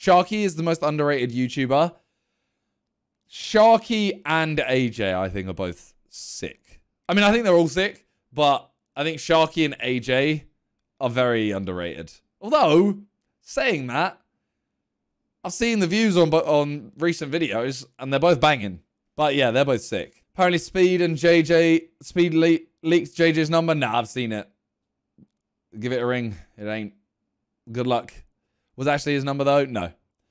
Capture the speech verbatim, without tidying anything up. Sharky is the most underrated YouTuber. Sharky and A J, I think, are both sick. I mean, I think they're all sick, but I think Sharky and A J are very underrated. Although, saying that, I've seen the views on on recent videos, and they're both banging. But yeah, they're both sick. Apparently, Speed and J J, Speed le leaks J J's number. Nah, I've seen it. Give it a ring. It ain't. Good luck. Was actually his number though? No.